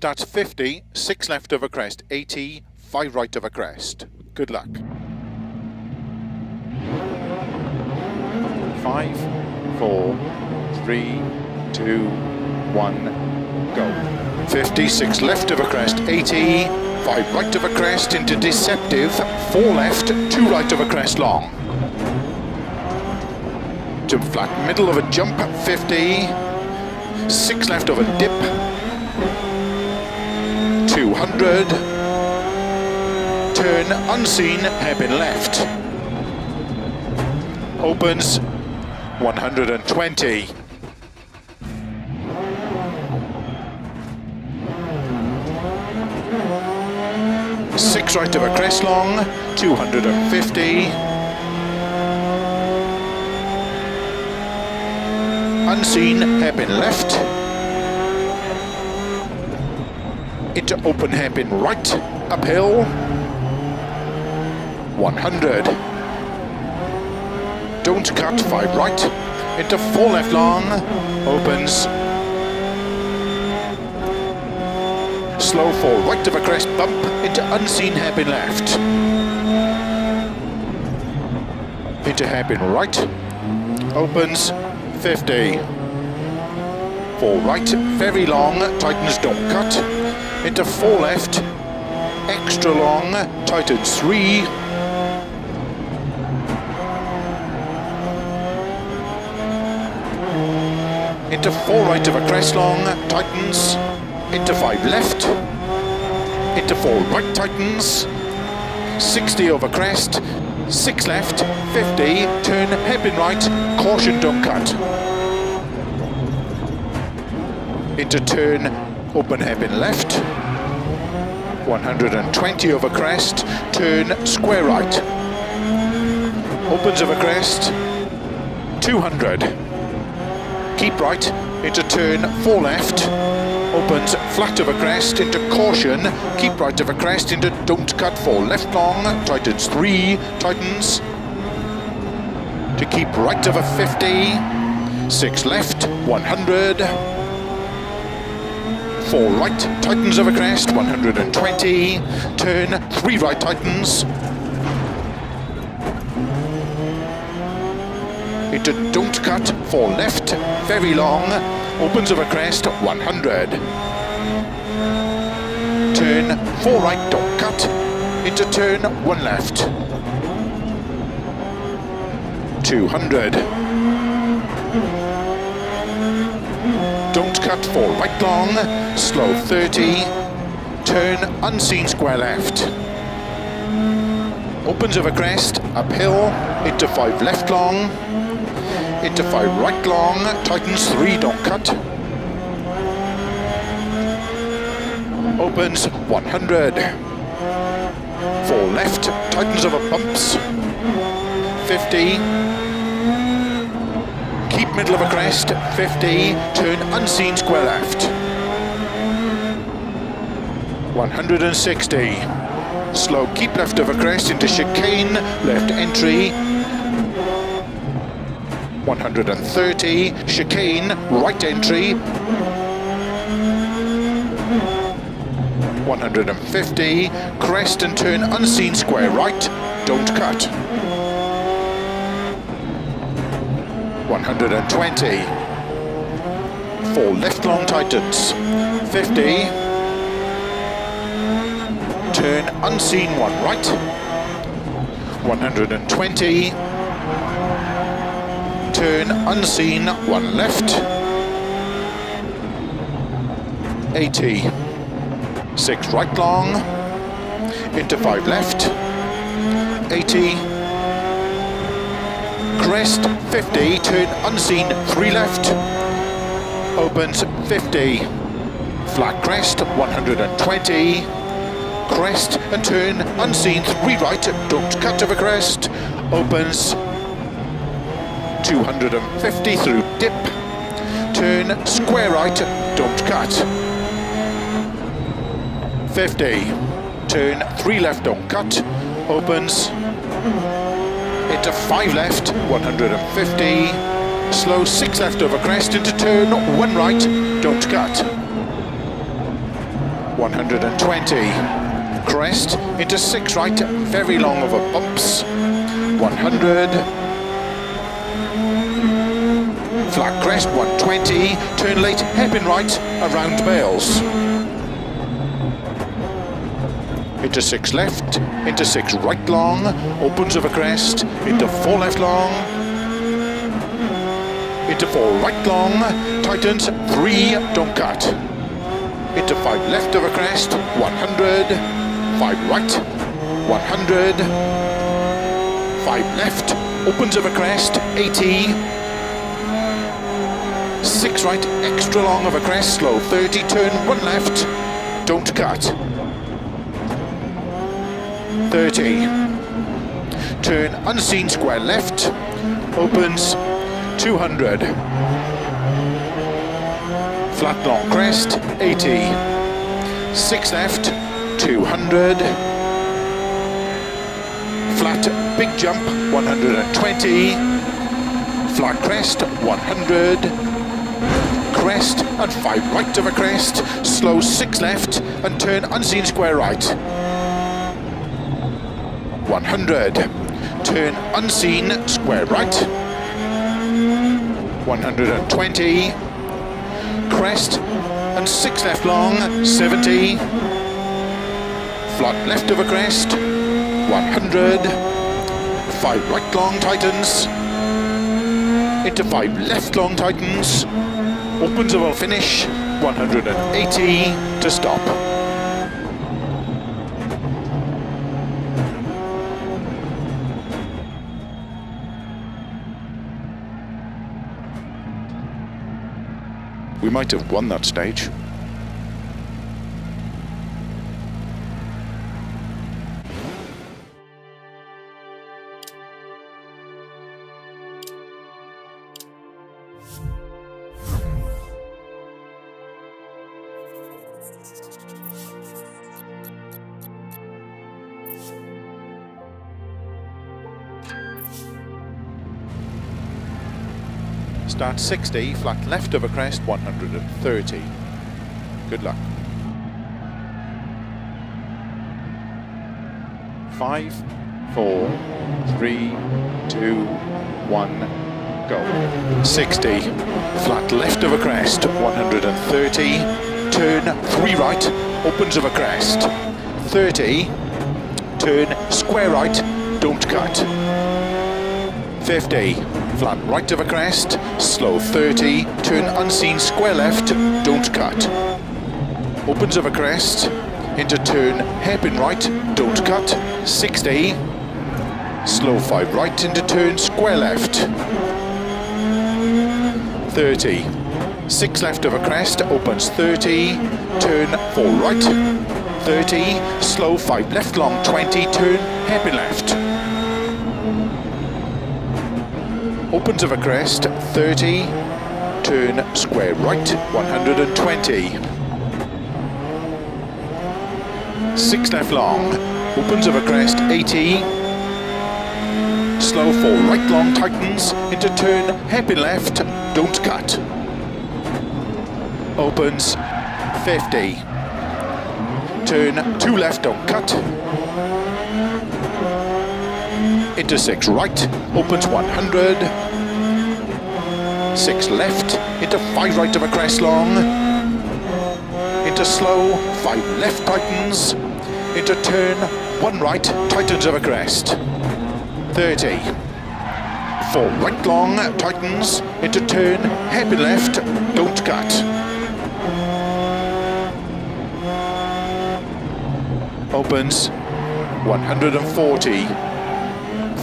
Starts 50, 6 left of a crest, 80, 5 right of a crest. Good luck. 5, 4, 3, 2, 1, go. 56 left of a crest, 80, 5 right of a crest into deceptive, 4 left, 2 right of a crest long. To flat middle of a jump, 50, 6 left of a dip, 200, turn unseen, hairpin left. Opens 120. 6 right of a crest long, 250. Unseen, hairpin left. Into open hairpin right, uphill. 100. Don't cut, 5 right. Into 4 left long, opens. Slow 4 right of a crest bump into unseen hairpin left. Into hairpin right. Opens 50. 4 right, very long, tightens, don't cut. Into 4 left, extra long, tightens 3. Into 4 right of a crest long, tightens. Into 5 left, into 4 right tightens, 60 over crest, 6 left, 50, turn hairpin right, caution don't cut. Into turn, open hairpin left, 120 over crest, turn square right, opens over crest, 200, keep right, into turn 4 left, opens flat of a crest into caution, keep right of a crest into don't cut 4 left long, tightens 3, tightens to keep right of a 50, 6 left, 100, 4 right, tightens of a crest, 120, turn 3 right tightens, into don't cut 4 left, very long, opens of a crest, 100. Turn 4 right, don't cut, into turn 1 left. 200. Don't cut 4 right long, slow 30, turn unseen square left. Opens of a crest, uphill, into 5 left long. Into 5 right long, tightens 3, don't cut. Opens 100. 4 left, tightens over bumps. 50. Keep middle of a crest, 50, turn unseen square left. 160. Slow keep left of a crest into chicane, left entry. 130, chicane, right entry, 150, crest and turn unseen square right, don't cut, 120, 4 left long tightens, 50, turn unseen 1 right, 120, turn unseen 1 left, 80, 6 right long, into 5 left, 80, crest 50, turn unseen 3 left, opens 50, flat crest 120, crest and turn unseen 3 right, don't cut of a crest, opens 250 through dip, turn square right, don't cut. 50, turn 3 left, don't cut, opens, into 5 left, 150, slow 6 left over crest, into turn 1 right, don't cut. 120, crest into 6 right, very long over bumps, 100, flat crest, 120, turn late, hairpin right, around bales, into 6 left, into 6 right long, opens over crest, into 4 left long, into 4 right long, tightens, 3, don't cut, into 5 left over crest, 100, 5 right, 100, 5 left, opens over crest, 80, 6 right, extra long of a crest, slow 30, turn 1 left, don't cut, 30, turn unseen square left, opens 200, flat long crest, 80, 6 left, 200, flat big jump, 120, flat crest, 100, crest and 5 right of a crest, slow 6 left and turn unseen square right, 100, turn unseen square right, 120, crest and 6 left long, 70, flat left of a crest, 100, 5 right long tightens, into 5 left long tightens, opens over finish, 180 to stop. We might have won that stage. Start 60, flat left of a crest, 130. Good luck. 5, 4, 3, 2, 1, go. 60, flat left of a crest, 130. Turn 3 right, opens of a crest. 30, turn square right, don't cut. 50, flat right of a crest, slow 30, turn unseen square left, don't cut. Opens of a crest, into turn hairpin right, don't cut. 60, slow 5 right into turn square left. 30, 6 left of a crest, opens 30, turn 4 right. 30, slow 5 left long 20, turn hairpin left. Opens of a crest, 30, turn square right, 120. 6 left long, opens of a crest, 80. Slow 4 right long tightens, into turn hairpin left, don't cut. Opens, 50. Turn 2 left, don't cut. Into 6 right, opens 100, 6 left, into 5 right of a crest long, into slow, 5 left tightens, into turn 1 right, tightens of a crest, 30, 4 right long, tightens, into turn, hairpin left, don't cut, opens 140,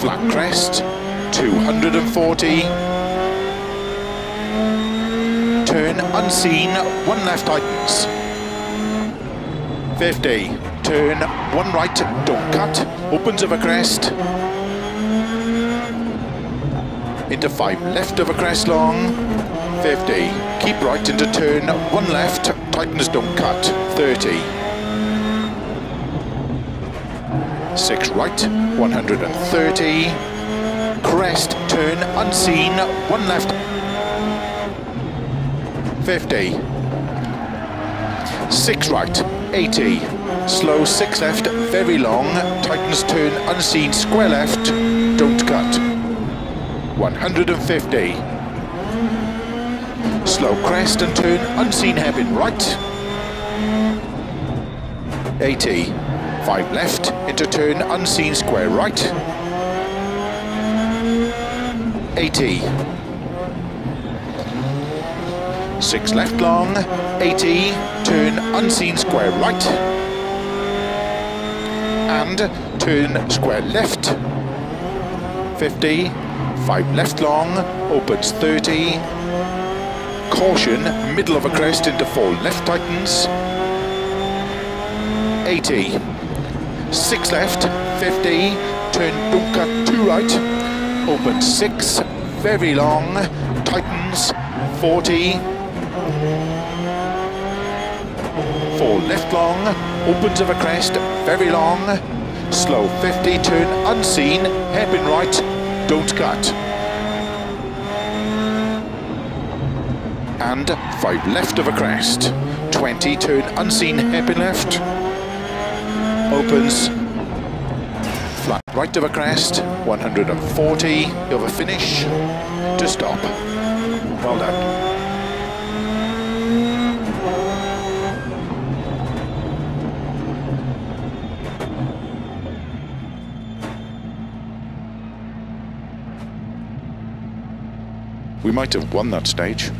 flat crest, 240, turn unseen, 1 left tightens, 50, turn 1 right, don't cut, opens of a crest, into 5 left of a crest long, 50, keep right into turn 1 left, tightens, don't cut, 30. 6 right, 130, crest, turn unseen, 1 left, 50, 6 right, 80. Slow 6 left, very long. Tightens turn unseen, square left. Don't cut. 150. Slow crest and turn unseen, hairpin right. 80. 5 left, into turn unseen, square right. 80. 6 left long, 80, turn unseen square right, and turn square left, 50, 5 left long, opens 30, caution, middle of a crest into 4 left tightens, 80, 6 left, 50, turn don't cut 2 right, opens 6, very long, tightens, 40, 4 left long, opens of a crest, very long, slow 50, turn unseen, hairpin right, don't cut. And 5 left of a crest, 20, turn unseen, hairpin left, opens, flat right of a crest, 140, over finish, to stop. Well done. We might have won that stage.